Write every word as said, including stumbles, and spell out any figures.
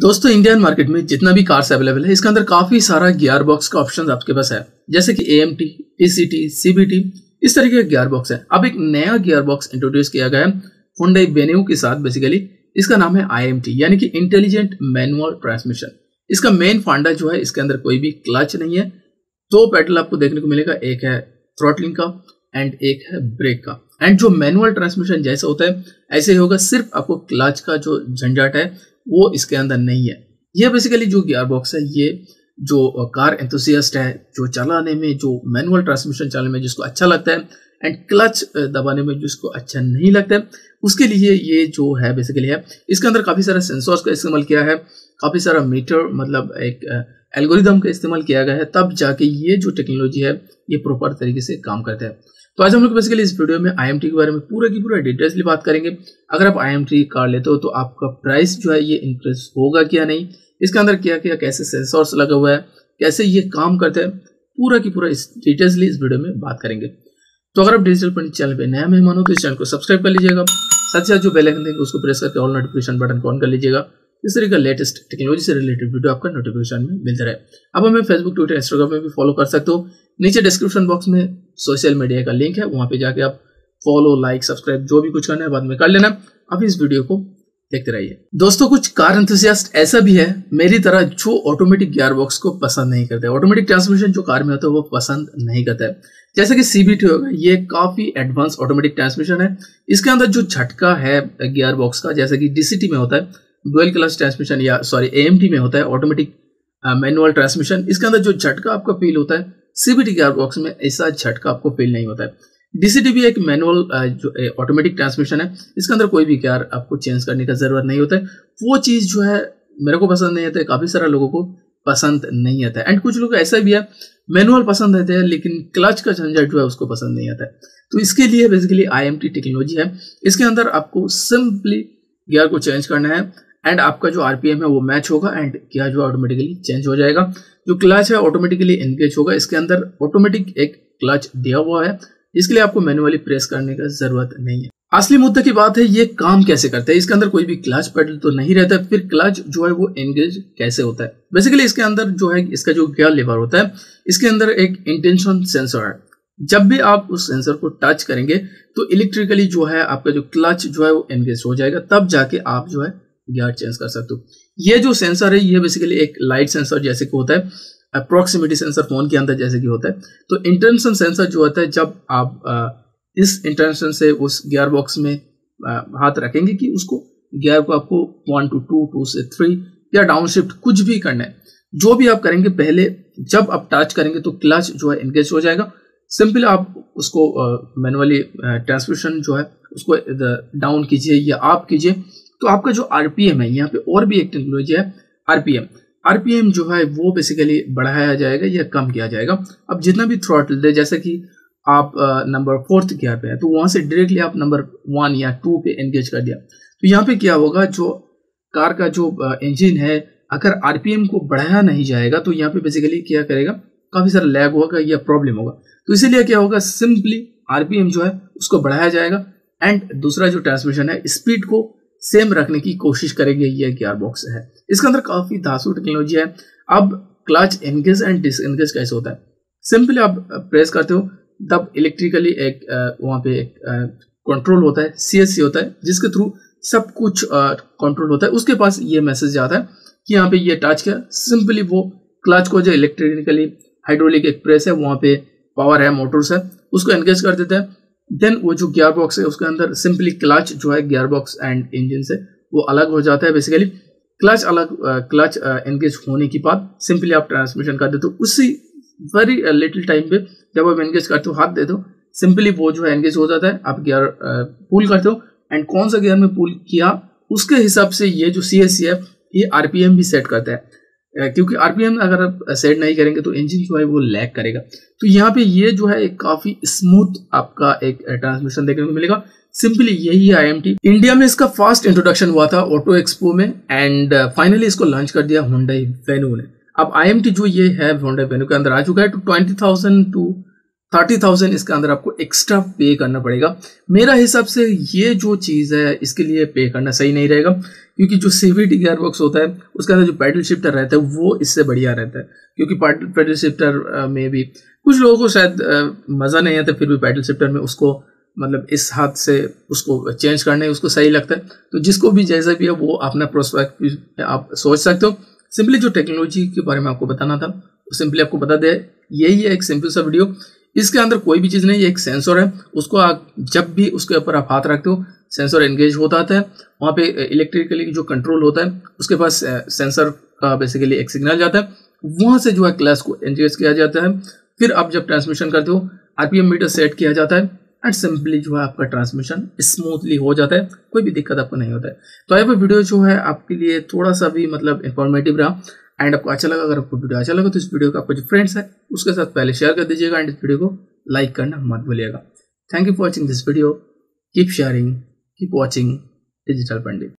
दोस्तों Indian market में जितना भी कार्स अवेलेबल है इसके अंदर काफी सारा गियर बॉक्स का ऑप्शन आपके पास है, जैसे कि A M T, D C T, C V T, इस तरीके का गियर बॉक्स है। अब एक नया गियर बॉक्स इंट्रोड्यूस किया गया है Hyundai Venue के साथ बेसिकली, इसका नाम है आई एम टी यानी कि इंटेलिजेंट मैनुअल ट्रांसमिशन। इसका मेन फांडा जो है इसके अंदर कोई भी क्लच नहीं है, दो पेडल आपको देखने को मिलेगा, एक है थ्रॉटलिंग का एंड एक है ब्रेक का। एंड जो मैनुअल ट्रांसमिशन जैसा होता है ऐसे ही होगा, सिर्फ आपको क्लच का जो झंझट है वो इसके अंदर नहीं है। ये बेसिकली जो गियर बॉक्स है ये जो कार एंथुसियास्ट है, जो चलाने में जो मैनुअल ट्रांसमिशन चलाने में जिसको अच्छा लगता है एंड क्लच दबाने में जिसको अच्छा नहीं लगता है, उसके लिए ये जो है बेसिकली है। इसके अंदर काफ़ी सारा सेंसर्स का इस्तेमाल किया है, काफ़ी सारा मीटर मतलब एक एल्गोरिदम का इस्तेमाल किया गया है, तब जाके ये जो टेक्नोलॉजी है ये प्रॉपर तरीके से काम करता है। तो आज हम लोग बेसिकली इस वीडियो में आई एम टी के बारे में पूरा की पूरा डिटेल्सली बात करेंगे। अगर आप आई एम टी कार लेते हो तो आपका प्राइस जो है ये इंक्रीज होगा क्या नहीं, इसके अंदर क्या क्या कैसे सेंसर्स लगा हुआ है, कैसे ये काम करता है, पूरा की पूरा इस डिटेल्सली इस वीडियो में बात करेंगे। तो अगर आप डिजिटल पंडित चैनल पर नया मेहमान हो तो इस चैनल को सब्सक्राइब कर लीजिएगा, साथ ही साथ जो बेल आइकन देंगे उसको प्रेस करके ऑल नोटिफिकेशन बटन को ऑन कर लीजिएगा, इस तरीके का लेटेस्ट टेक्नोलॉजी से रिलेटेड वीडियो आपका नोटिफिकेशन में मिलता रहे। अब हमें फेसबुक, ट्विटर, इंस्टाग्राम में भी फॉलो कर सकते हो, नीचे डिस्क्रिप्शन बॉक्स में सोशल मीडिया का लिंक है, वहाँ पे जाके आप फॉलो, लाइक, सब्सक्राइब जो भी कुछ करना है बाद में कर लेना। अब इस वीडियो को देखते रहिए। दोस्तों कुछ कार एंथुसियास्ट ऐसा भी है मेरी तरह जो ऑटोमेटिक गियर बॉक्स को पसंद नहीं करते, ऑटोमेटिक ट्रांसमिशन जो कार में होता है वो पसंद नहीं करता है। जैसे कि सी वी टी होगा, ये काफी एडवांस ऑटोमेटिक ट्रांसमिशन है, इसके अंदर जो झटका है गियर बॉक्स का जैसे कि डी सी टी में होता है डुअल क्लच ट्रांसमिशन या सॉरी ए एम टी में होता है ऑटोमेटिक मैनुअल ट्रांसमिशन, इसके अंदर जो झटका आपको फील होता है C V T gear box में ऐसा झटका आपको फील नहीं होता है। डी सी टी भी एक मैनुअल जो ऑटोमेटिक ट्रांसमिशन है, इसके अंदर कोई भी गियर आपको चेंज करने का जरूरत नहीं होता है। वो चीज़ जो है मेरे को पसंद नहीं आता है, काफ़ी सारा लोगों को पसंद नहीं आता है। एंड कुछ लोग ऐसा भी है मैनुअल पसंद रहते हैं लेकिन क्लच का झंझट जो है उसको पसंद नहीं आता है। तो इसके लिए basically I M T technology है, इसके अंदर आपको सिंपली गियर को चेंज करना है एंड आपका जो आर पी एम है वो मैच होगा एंड गियर जो ऑटोमेटिकली चेंज हो जाएगा, जो क्लच है ऑटोमेटिकली एंगेज होगा। इसके अंदर ऑटोमेटिक एक क्लच दिया हुआ है, इसके लिए आपको मैनुअली प्रेस करने का जरूरत नहीं है। असली मुद्दे की बात है ये काम कैसे करते हैं, इसके अंदर कोई भी क्लच पेडल तो नहीं रहता, फिर क्लच जो है वो एंगेज कैसे होता है। बेसिकली इसके अंदर जो है इसका जो गियर लीवर होता है इसके अंदर एक इंटेंशन सेंसर है, जब भी आप उस सेंसर को टच करेंगे तो इलेक्ट्रिकली जो है आपका जो क्लच जो है वो एंगेज हो जाएगा, तब जाके आप जो है गियर चेंज कर सकते हो। ये जो सेंसर है ये बेसिकली एक लाइट सेंसर जैसे कि होता है, अप्रॉक्सिमिटी सेंसर फोन के अंदर जैसे कि होता है, तो इंटेंशन सेंसर जो होता है जब आप आ, इस इंटेंशन से उस गियर बॉक्स में आ, हाथ रखेंगे कि उसको गियर को आपको वन टू टू टू से थ्री या डाउनशिफ्ट कुछ भी करना है, जो भी आप करेंगे पहले जब आप टच करेंगे तो क्लच जो है एंगेज हो जाएगा। सिंपल आप उसको मैनुअली ट्रांसमिशन जो है उसको डाउन कीजिए या आप कीजिए, तो आपका जो आर पी एम है यहाँ पे और भी एक टेक्नोलॉजी है R P M. R P M जो है वो बेसिकली बढ़ाया जाएगा या कम किया जाएगा। अब जितना भी थ्रॉटल दे, जैसे कि आप नंबर फोर्थ गियर पे है तो वहाँ से डायरेक्टली आप नंबर वन या टू पे एंगेज कर दिया, तो यहाँ पे क्या होगा जो कार का जो इंजन है अगर आर पी एम को बढ़ाया नहीं जाएगा तो यहाँ पे बेसिकली क्या करेगा काफ़ी सारा लैग होगा या प्रॉब्लम होगा। तो इसीलिए क्या होगा सिंपली आर पी एम जो है उसको बढ़ाया जाएगा एंड दूसरा जो ट्रांसमिशन है स्पीड को सेम रखने की कोशिश करेंगे। ये गियर बॉक्स है, इसके अंदर काफ़ी धांसू टेक्नोलॉजी है। अब क्लच एंगेज एंड डिसएंगेज कैसे होता है, सिंपली आप प्रेस करते हो तब इलेक्ट्रिकली एक वहाँ पे एक कंट्रोल होता है, सी एस सी होता है, जिसके थ्रू सब कुछ कंट्रोल होता है। उसके पास ये मैसेज जाता है कि यहाँ पे ये टच किया, सिंपली वो क्लच को जो इलेक्ट्रिकली हाइड्रोलिक एक प्रेस है वहाँ पे पावर है मोटर्स है उसको एंगेज कर देता है, देन वो जो गियर बॉक्स है उसके अंदर सिंपली क्लच जो है गियर बॉक्स एंड इंजन से वो अलग हो जाता है। बेसिकली क्लच अलग क्लच एंगेज होने के बाद सिंपली आप ट्रांसमिशन कर देते हो, उसी वेरी लिटिल टाइम पे जब आप एंगेज करते हो हाथ देते हो सिंपली वो जो है एंगेज हो जाता है, आप गियर पुल करते हो एंड कौन सा गियर में पुल किया उसके हिसाब से ये जो सी एस सी है ये आर पी एम भी सेट करता है, क्योंकि आर पी एम अगर आप सेट नहीं करेंगे तो इंजन जो है वो लैग करेगा। तो यहाँ पे ये जो है एक काफ़ी स्मूथ आपका एक ट्रांसमिशन देखने को मिलेगा। सिंपली यही है आई एम टी। इंडिया में इसका फर्स्ट इंट्रोडक्शन हुआ था ऑटो एक्सपो में एंड फाइनली इसको लॉन्च कर दिया Hyundai Venue ने। अब आई एम टी जो ये है Hyundai Venue के अंदर आ चुका है, तो twenty thousand to thirty thousand इसके अंदर आपको एक्स्ट्रा पे करना पड़ेगा। मेरा हिसाब से ये जो चीज़ है इसके लिए पे करना सही नहीं रहेगा, क्योंकि जो सीवीटी गियरबॉक्स होता है उसके अंदर जो पैडल शिफ्टर रहता है वो इससे बढ़िया रहता है, क्योंकि पैडल शिफ्टर में भी कुछ लोगों को शायद मज़ा नहीं आता, फिर भी पैडल शिफ्टर में उसको मतलब इस हाथ से उसको चेंज करने उसको सही लगता है। तो जिसको भी जैसा भी है वो अपना प्रोस्पेक्ट आप सोच सकते हो। सिंपली जो टेक्नोलॉजी के बारे में आपको बताना था सिंपली आपको बता दे, यही है एक सिंपल सा वीडियो, इसके अंदर कोई भी चीज़ नहीं, ये एक सेंसर है, उसको आप जब भी उसके ऊपर आप हाथ रखते हो सेंसर एंगेज होता है, वहाँ पे इलेक्ट्रिकली जो कंट्रोल होता है उसके पास सेंसर का बेसिकली एक सिग्नल जाता है, वहाँ से जो है क्लच को एंगेज किया जाता है, फिर आप जब ट्रांसमिशन करते हो आरपीएम मीटर सेट किया जाता है एंड सिंपली जो है आपका ट्रांसमिशन स्मूथली हो जाता है, कोई भी दिक्कत आपको नहीं होता है। तो ये वीडियो जो है आपके लिए थोड़ा सा भी मतलब इंफॉर्मेटिव रहा एंड आपको अच्छा लगा, अगर आपको वीडियो अच्छा लगा तो इस वीडियो का आपको जो फ्रेंड्स है उसके साथ पहले शेयर कर दीजिएगा एंड इस वीडियो को लाइक करना मत भूलिएगा। Thank you for watching this video, keep sharing, keep watching digital Pandit.